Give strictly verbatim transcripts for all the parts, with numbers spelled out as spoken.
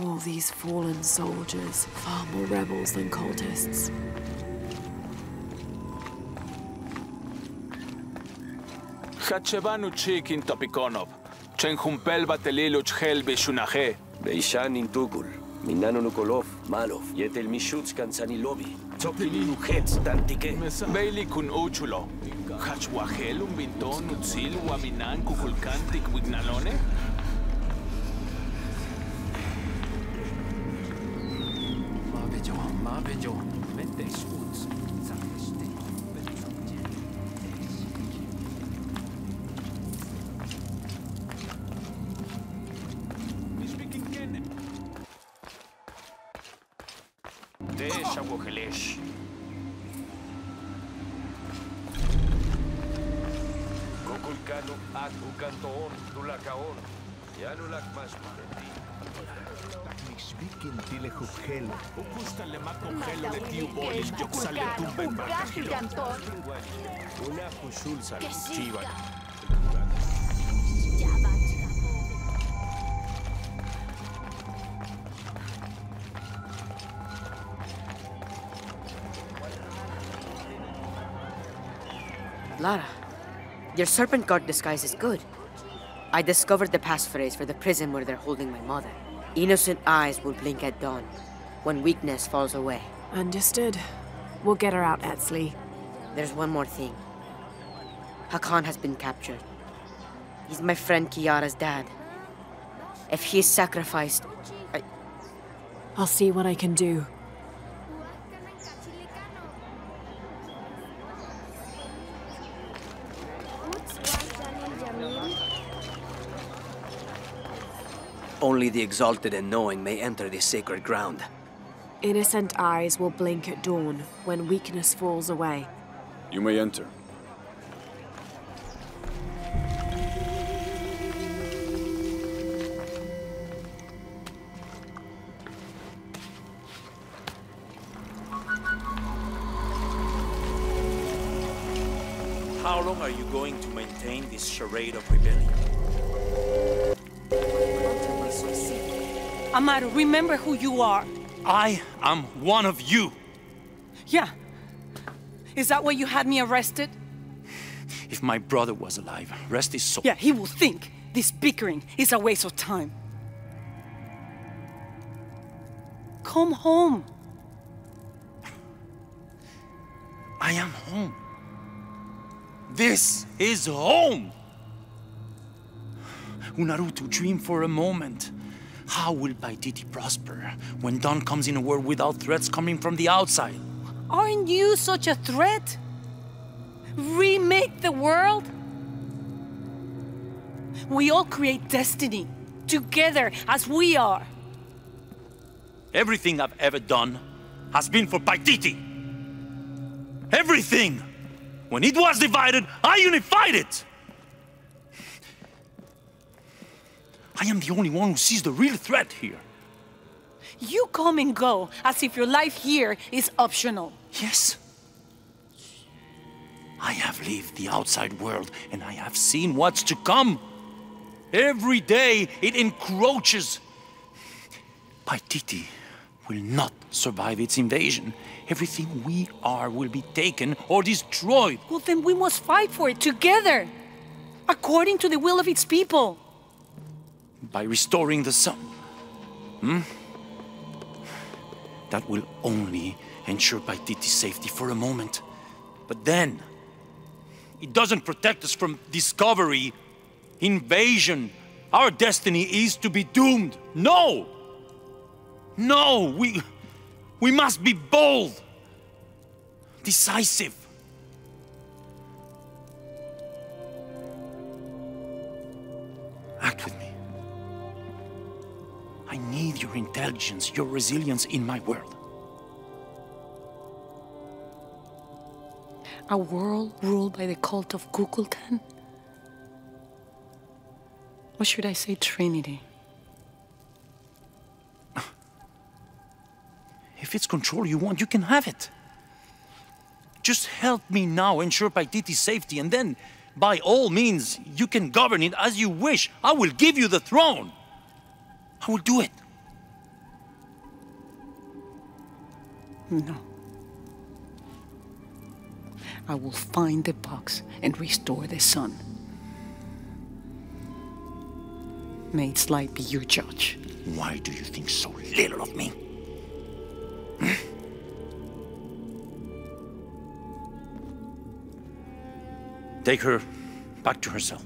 All these fallen soldiers, far more rebels than cultists. Hachevan Uchik in Topikonov, Chenhumpel Bateliluch Helvi Beishan in Tukul, Minano Malov, Yetel Mishuts, Kanzani Lobi, Topinu Hetz, Tantike, Bailey Kun Uchulo, Hachwahel, Binton, Utzil, Waminan, Kukulkantik, Wignalone. Lara, your serpent god disguise is good. I discovered the passphrase for the prison where they're holding my mother. Innocent eyes will blink at dawn, when weakness falls away. Understood. We'll get her out, Atsley. There's one more thing. Hakan has been captured. He's my friend Kiara's dad. If he is sacrificed, I... I'll see what I can do. Only the exalted and knowing may enter this sacred ground. Innocent eyes will blink at dawn when weakness falls away. You may enter. How long are you going to maintain this charade of rebellion? Amaru, remember who you are. I am one of you. Yeah. Is that why you had me arrested? If my brother was alive, rest his soul. Yeah, he will think this bickering is a waste of time. Come home. I am home. This is home. Unuratu, dream for a moment. How will Paititi prosper when dawn comes in a world without threats coming from the outside? Aren't you such a threat? Remake the world? We all create destiny, together as we are. Everything I've ever done has been for Paititi. Everything! When it was divided, I unified it! I am the only one who sees the real threat here. You come and go as if your life here is optional. Yes. I have lived the outside world and I have seen what's to come. Every day it encroaches. Paititi will not survive its invasion. Everything we are will be taken or destroyed. Well, then we must fight for it together, according to the will of its people. By restoring the sun. Hmm? That will only ensure Paititi's safety for a moment. But then, it doesn't protect us from discovery, invasion. Our destiny is to be doomed. No! No! We, we must be bold, decisive. Act with me. I need your intelligence, your resilience in my world. A world ruled by the cult of Kukulkan? Or should I say Trinity? If it's control you want, you can have it. Just help me now ensure Paititi's safety, and then, by all means, you can govern it as you wish. I will give you the throne. I will do it. No. I will find the box and restore the sun. May its light be your judge. Why do you think so little of me? Take her back to her cell.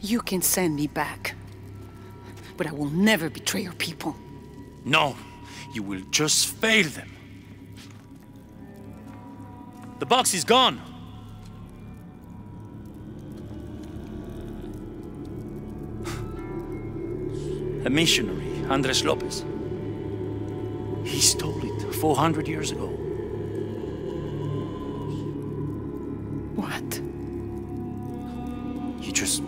You can send me back, but I will never betray your people. No, you will just fail them. The box is gone. A missionary, Andres Lopez. He stole it four hundred years ago. What? You just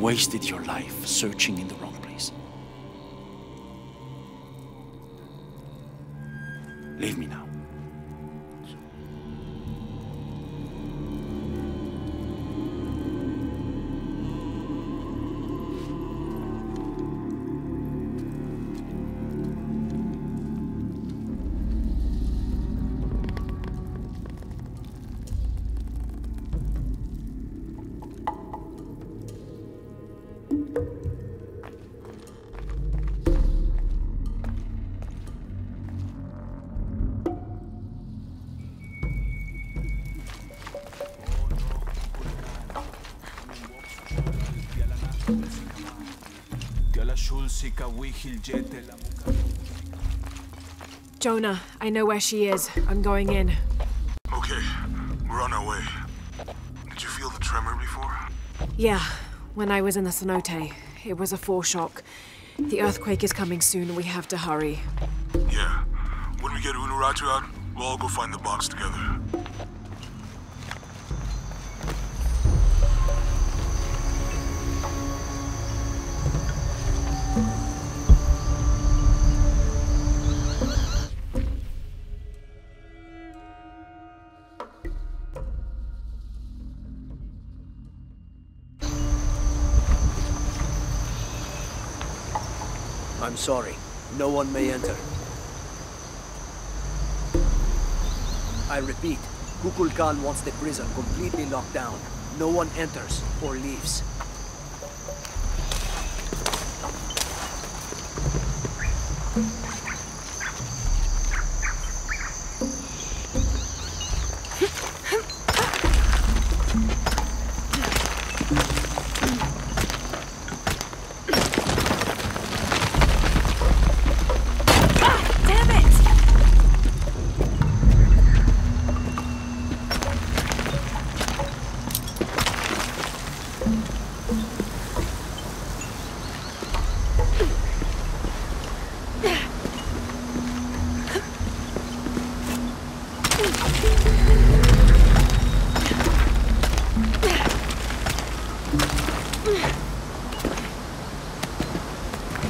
wasted your life searching in the wrong place. Leave me now. Jonah, I know where she is. I'm going in. Okay, we're on our way. Did you feel the tremor before? Yeah, when I was in the cenote. It was a foreshock. The earthquake is coming soon and we have to hurry. Yeah, when we get Unuratu out, we'll all go find the box together. Sorry, no one may enter. I repeat, Kukulkan wants the prison completely locked down. No one enters or leaves.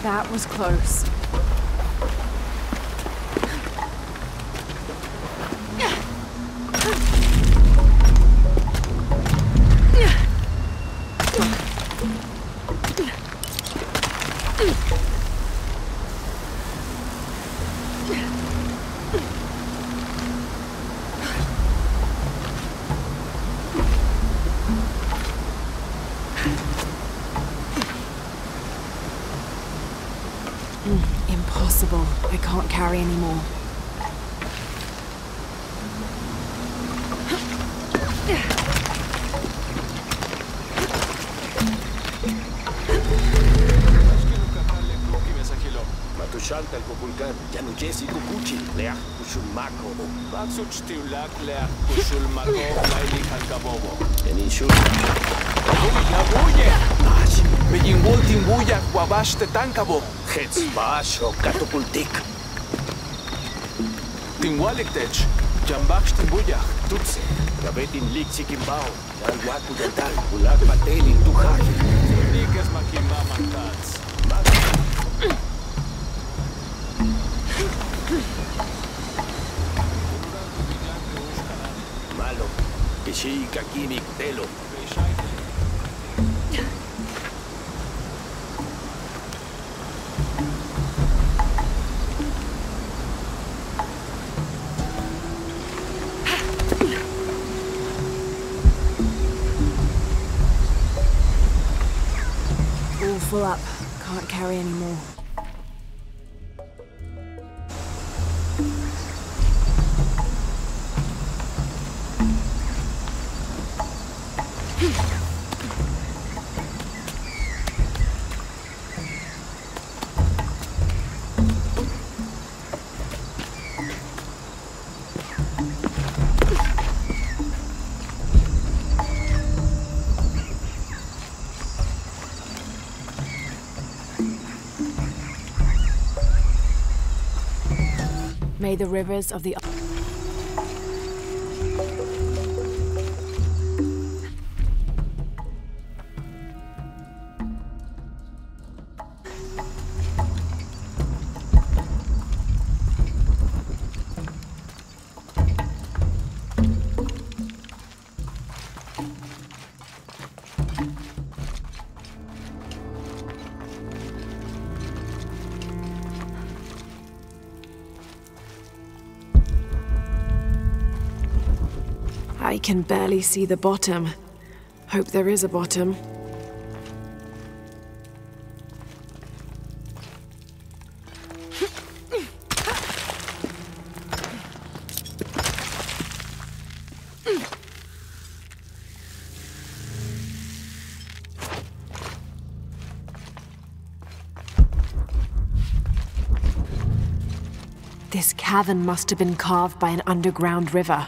That was close. Anymore. Tinwaligtech, jambach timbuyach, tutse, gabetin lixikimbao, alwaku dental, ulag mateli tuhaj. Likas makimamantats. Malo, kishi kakimik telo. full up. Can't carry any more. May the rivers of the... I can barely see the bottom. Hope there is a bottom. This cavern must have been carved by an underground river.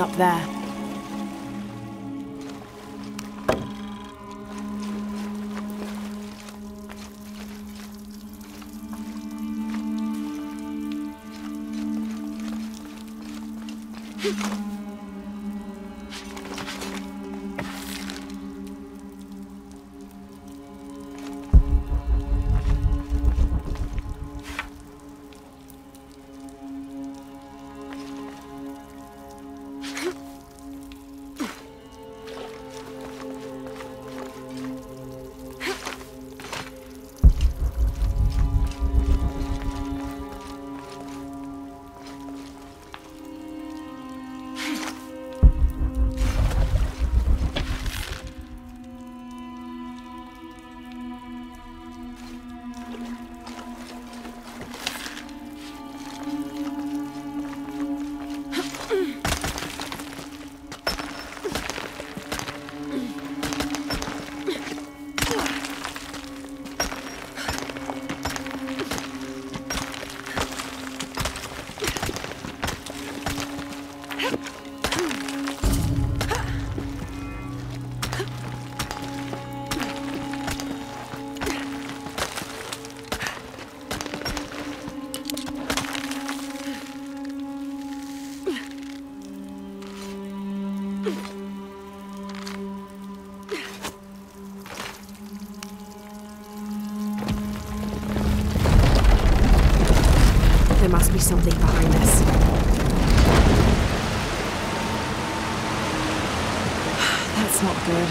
Up there. Something behind us. That's not good.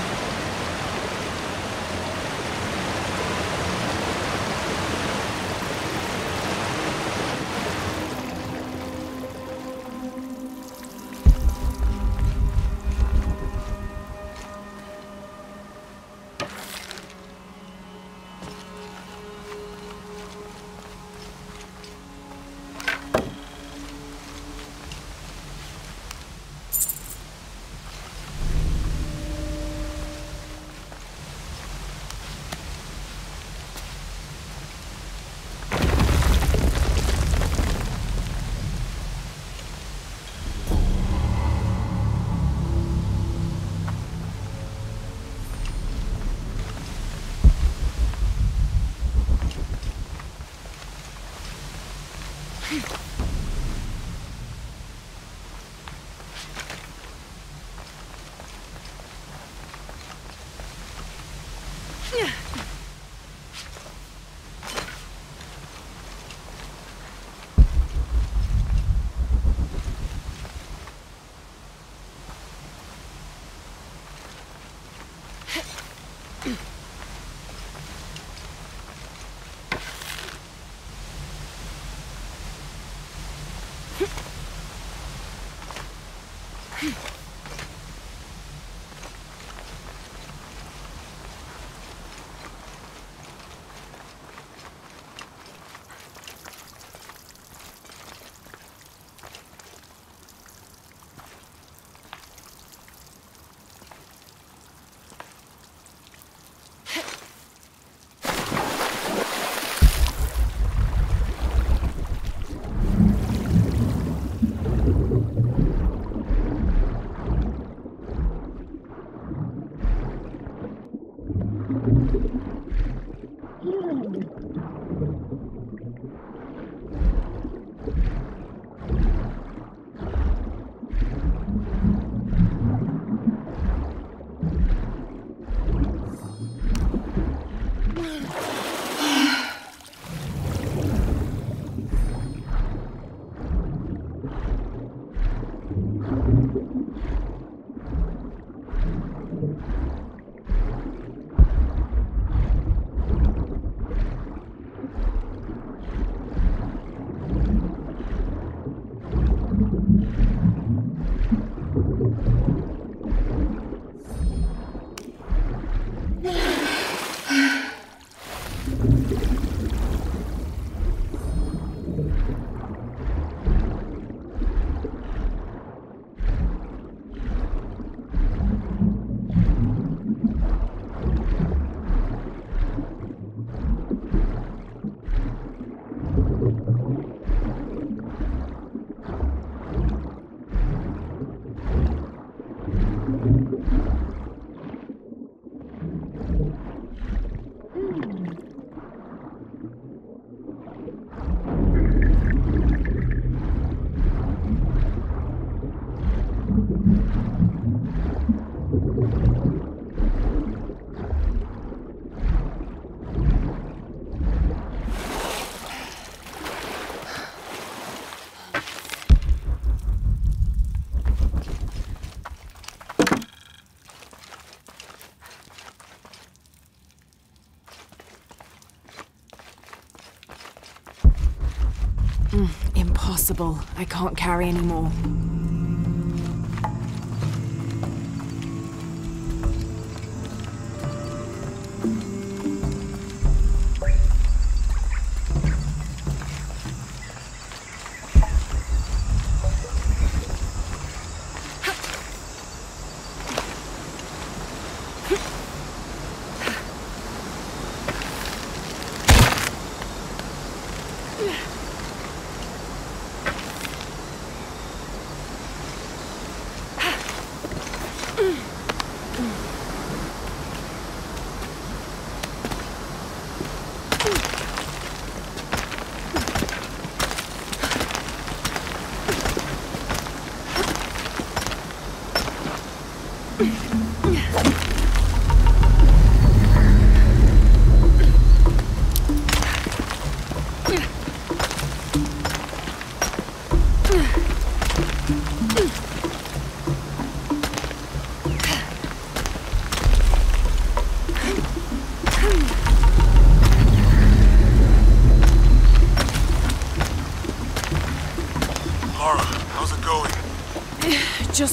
Impossible. I can't carry any more.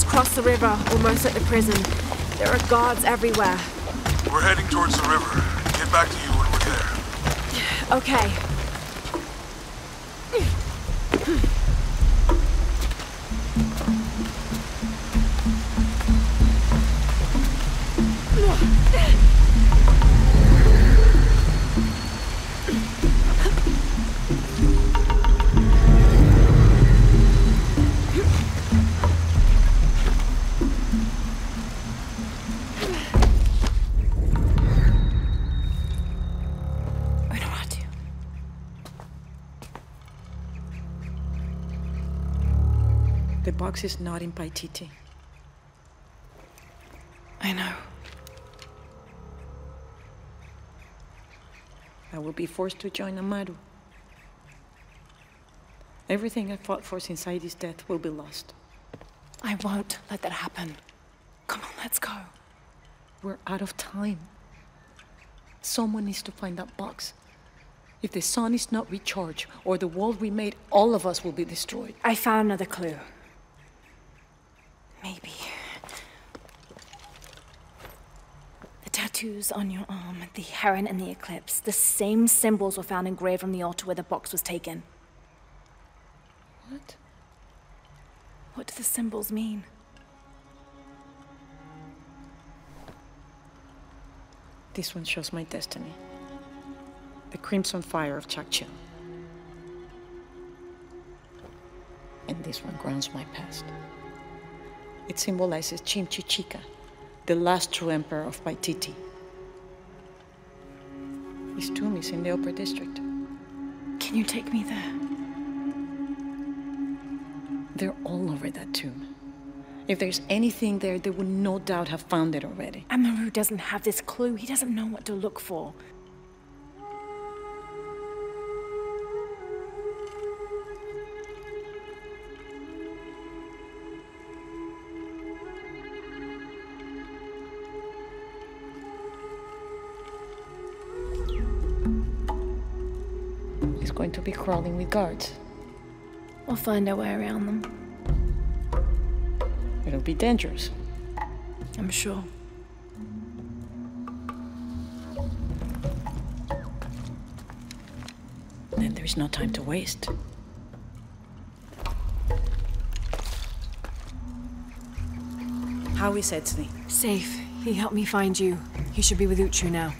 Across the river, almost at the prison. There are guards everywhere. We're heading towards the river. Get back to you when we're there. Okay. The box is not in Paititi. I know. I will be forced to join Amaru. Everything I fought for since Idi's death will be lost. I won't let that happen. Come on, let's go. We're out of time. Someone needs to find that box. If the sun is not recharged, or the world we made, all of us will be destroyed. I found another clue. Maybe. The tattoos on your arm, the heron and the eclipse, the same symbols were found engraved on the altar where the box was taken. What? What do the symbols mean? This one shows my destiny. The crimson fire of Chak Chil. And this one grounds my past. It symbolizes Chim Chichika, the last true emperor of Paititi. His tomb is in the upper district. Can you take me there? They're all over that tomb. If there's anything there, they would no doubt have found it already. Amaru doesn't have this clue. He doesn't know what to look for. He's going to be crawling with guards. We'll find our way around them. It'll be dangerous. I'm sure. Then there's no time to waste. How is Atsley? Safe. He helped me find you. He should be with Uchu now.